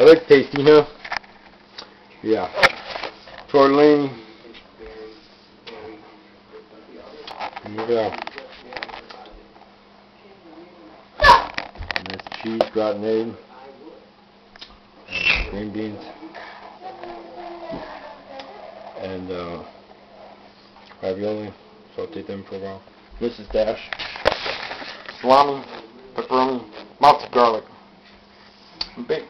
They look tasty, huh? Yeah. Tortellini. There you go. And that's cheese, gratinade, and green beans, and ravioli. Saute them for a while. Mrs. Dash. Salami, pepperoni, lots of garlic. Baked.